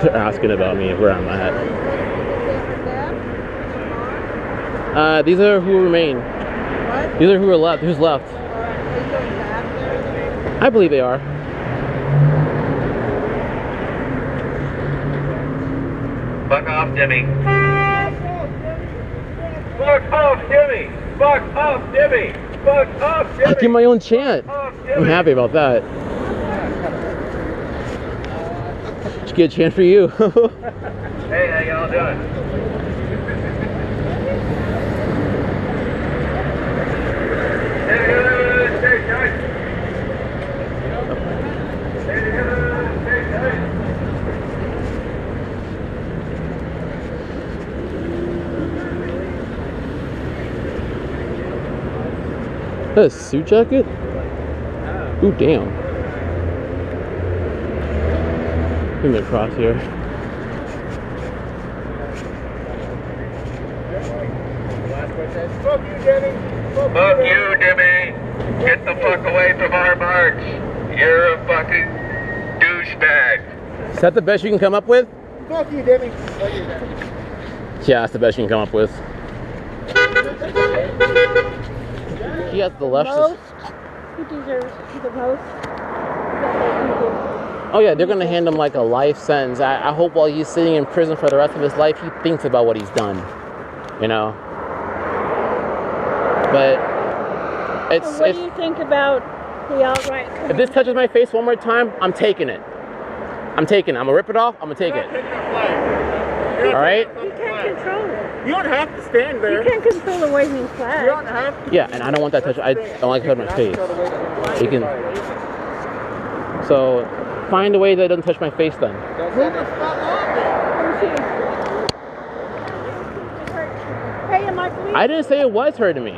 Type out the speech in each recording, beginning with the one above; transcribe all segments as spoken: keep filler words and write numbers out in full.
They're asking about me, where I'm at. Uh, these are who remain. What? These are who are left. Who's left? I believe they are. Fuck off, Jimmy. Fuck off, Jimmy. Fuck off, Jimmy. Fuck off, Jimmy. I give my own chant. Off, I'm happy about that. Just get a chant for you. Hey, how y'all doing? Is that a suit jacket? Ooh, damn. I think they're across here. Fuck you, Jimmy! Fuck you, Jimmy! Get the fuck away from our march! You're a fucking douchebag! Is that the best you can come up with? Fuck you, Jimmy! Fuck you, Jimmy. Yeah, that's the best you can come up with. He has the left. Most, who deserves the most? Oh yeah, they're gonna hand him like a life sentence. I, I hope while he's sitting in prison for the rest of his life, he thinks about what he's done. You know. But it's. So what it's, do you think about the alt-right? If this touches my face one more time, I'm taking it. I'm taking it. I'm gonna rip it off. I'm gonna take it. All right. You can't control it. You don't have to stand there. You can't control the waving flag. You don't have to. Yeah, and I don't want that touch. I don't like touching my face. You can. So, find a way that doesn't touch my face then. Move the fuck off. Hey, am I bleeding? I didn't say it was hurting me.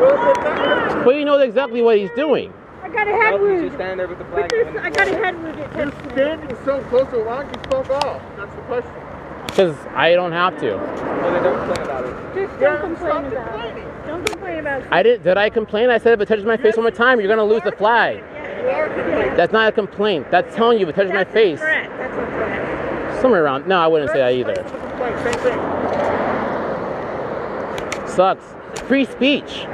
Well, you know exactly what he's doing. I got a head wound. I got a head wound. You're standing so close to why don't you fuck off? That's the question. Because I don't have to. Well, they don't complain about it. Just don't yeah, complain about it. Don't complain about it. I did, did I complain? I said if it touches my yes. face one more time, you're going to lose the flag. Yes. That's not a complaint. That's telling you if it touches That's my face. Correct. That's a threat. Somewhere around. No, I wouldn't say that either. Sucks. Free speech.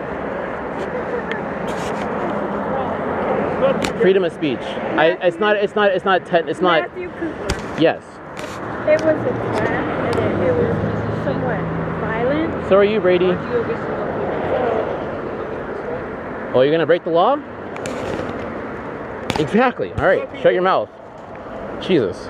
Freedom of speech. I, it's not, it's not, it's not, it's not. Matthew Cooper. Yes. It was a threat, and it, it was somewhat violent. So are you, Brady? Oh, you're gonna break the law? Exactly. All right, shut your mouth. Jesus.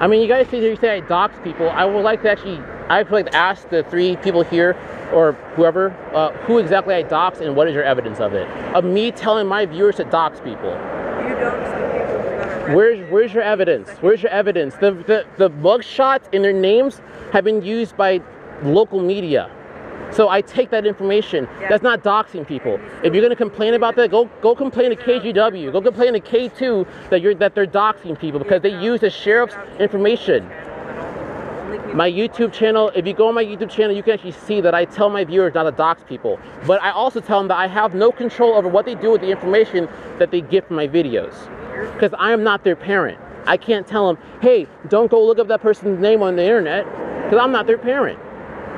I mean, you guys say you say I dox people. I would like to actually, I'd like to ask the three people here or whoever uh, who exactly I dox and what is your evidence of it? Of me telling my viewers to dox people. You don't. Where's where's your evidence? Where's your evidence? The the the mugshots and their names have been used by local media, so I take that information. Yeah. That's not doxing people. If you're gonna complain about that, go go complain to K G W. Go complain to K two that you're that they're doxing people because they use the sheriff's information. My YouTube channel. If you go on my YouTube channel, you can actually see that I tell my viewers not to dox people, but I also tell them that I have no control over what they do with the information that they get from my videos. Because I am not their parent. I can't tell them, hey, don't go look up that person's name on the internet. Because I'm not their parent.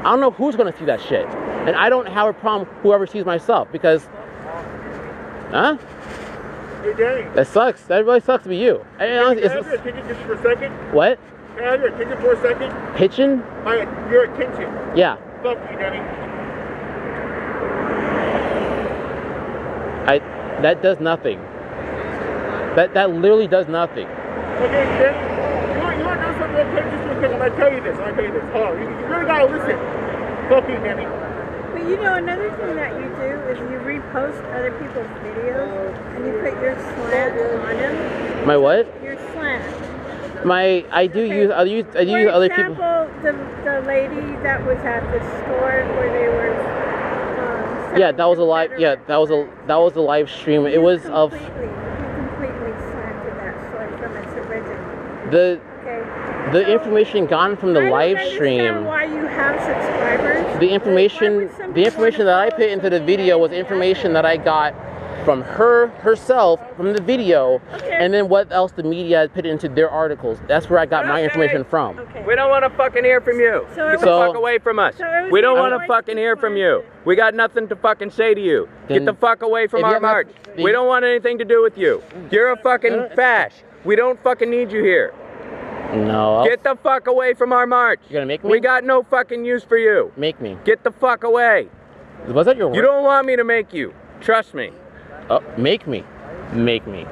I don't know who's going to see that shit. And I don't have a problem whoever sees myself. Because, huh? You're that sucks. That really sucks to be you. I mean, honestly, it's, it's, kitchen just for a second? What? Can I have your kitchen for a second? Kitchen? I, you're a kitchen. Yeah. Fuck you, Danny. I, that does nothing. That, that literally does nothing. Okay, then, you want, you want to know something okay just real quick? I'm going to tell you this, I'm going to tell you this. Hold on, you, you really got to listen. Fuck you, Danny. But you know, another thing that you do is you repost other people's videos, and you put your slant on them. My what? Your slant. My, I do okay. use, I use, I do use other people. For example, the, the lady that was at the store where they were, um, yeah, that was a live, yeah, that was a, that was a live stream. It was of... The okay. the so, information gotten from the live stream. Why you have subscribers? The information like, the information that I put into the video was information that I got from her herself, from the video, okay. and then what else the media has put into their articles. That's where I got okay. my information from. Okay. We don't want to fucking hear from you. So Get the so, fuck away from us. So we don't want to fucking hear from you. We got nothing to fucking say to you. Get the fuck away from our march. Not, we don't want anything to do with you. You're a fucking fash. We don't fucking need you here. No. Get the fuck away from our march. You're gonna make me? We got no fucking use for you. Make me. Get the fuck away. Was that your word? You don't want me to make you. Trust me. Oh, make me. Make me.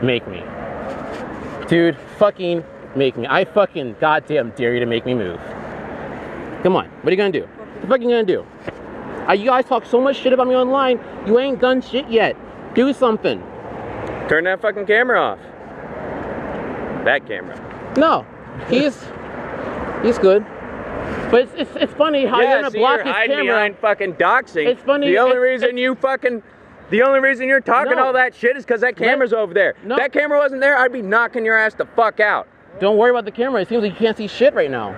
Make me. Dude, fucking make me. I fucking goddamn dare you to make me move. Come on. What are you gonna do? What the fuck are you gonna do? I, you guys talk so much shit about me online. You ain't done shit yet. Do something. Turn that fucking camera off. That camera. No, he's he's good. But it's it's, it's funny how yeah, you're gonna so block you're his camera. Behind fucking doxing. It's funny. The only it's, reason it's, you fucking, the only reason you're talking no. all that shit is because that camera's Let, over there. No. That camera wasn't there. I'd be knocking your ass the fuck out. Don't worry about the camera. It seems like you can't see shit right now.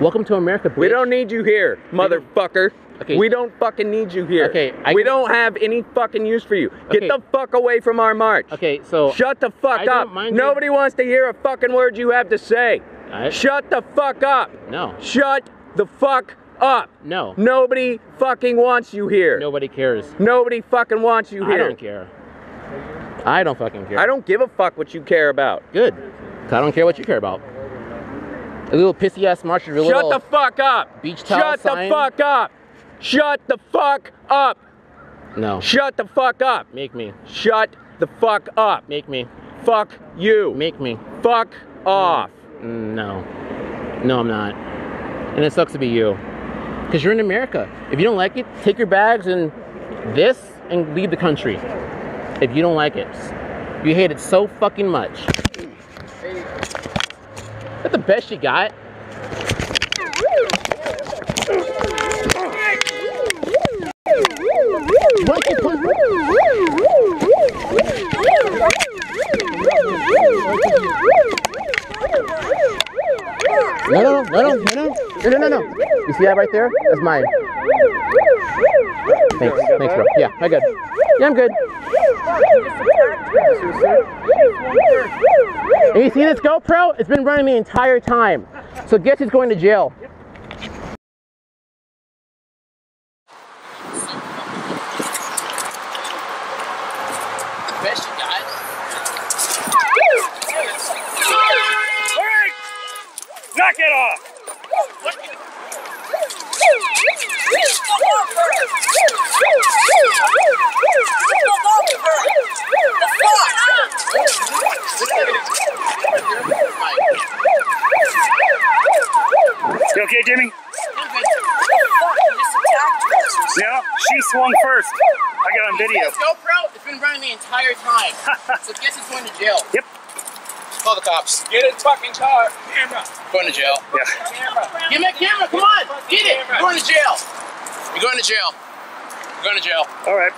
Welcome to America, bitch. We don't need you here, motherfucker. Okay. We don't fucking need you here. Okay, I we don't have any fucking use for you. Get okay. the fuck away from our march. Okay, so shut the fuck I up. Nobody you. wants to hear a fucking word you have to say. I... Shut the fuck up. No. Shut the fuck up. No. Nobody fucking wants you here. Nobody cares. Nobody fucking wants you here. I don't care. I don't fucking care. I don't give a fuck what you care about. Good. 'Cause I don't care what you care about. A little pissy ass march. Shut little the fuck up. Beach towel Shut sign. the fuck up. Shut the fuck up! No. Shut the fuck up! Make me. Shut the fuck up! Make me. Fuck you! Make me. Fuck off! No. No, I'm not. And it sucks to be you. Because you're in America. If you don't like it, take your bags and this and leave the country. If you don't like it. You hate it so fucking much. That's the best you got. No, no, no, no, no, no, no, no, no. You see that right there? That's mine. Thanks, thanks, bro. Yeah, I got it. Yeah, I'm good. And you see this GoPro? It's been running the entire time. So guess who's going to jail? Knock it off! What? You okay, Jimmy? Yeah, she swung first. I got on video. GoPro, it's been running the entire time. So guess it's going to jail. Yep. Call the cops. Get a fucking car. Camera. Going to jail. Yeah. Camera. Give me a camera. Come on. Get it. You're going to jail. You're going to jail. You're going to jail. All right.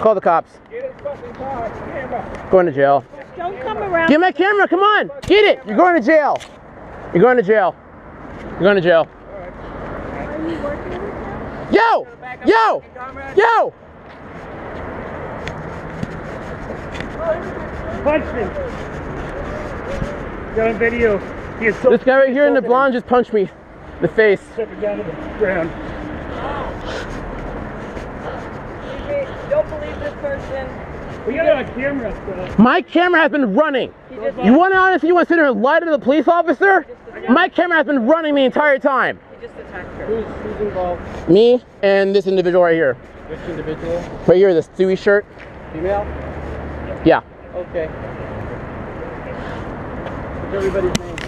Call the cops. Get a fucking car. Camera. Going to jail. Don't come around. Give me a camera. Come on. Get it. You're going to jail. You're going to jail. You're going to jail. All right. Are you working with them? Yo. Yo. Yo. Punch me. Got on video. He is so this guy right here in the blonde just punched me in the face. Stepping down to the ground. Wow. Don't believe this person. We got on camera. So. My camera has been running. You want to honestly, you want to sit there and lie to the police officer? My camera has been running the entire time. He just attacked her. Who's, who's involved? Me and this individual right here. Which individual? Right here, this Stewie shirt. Female? Yeah. Okay. Everybody's name.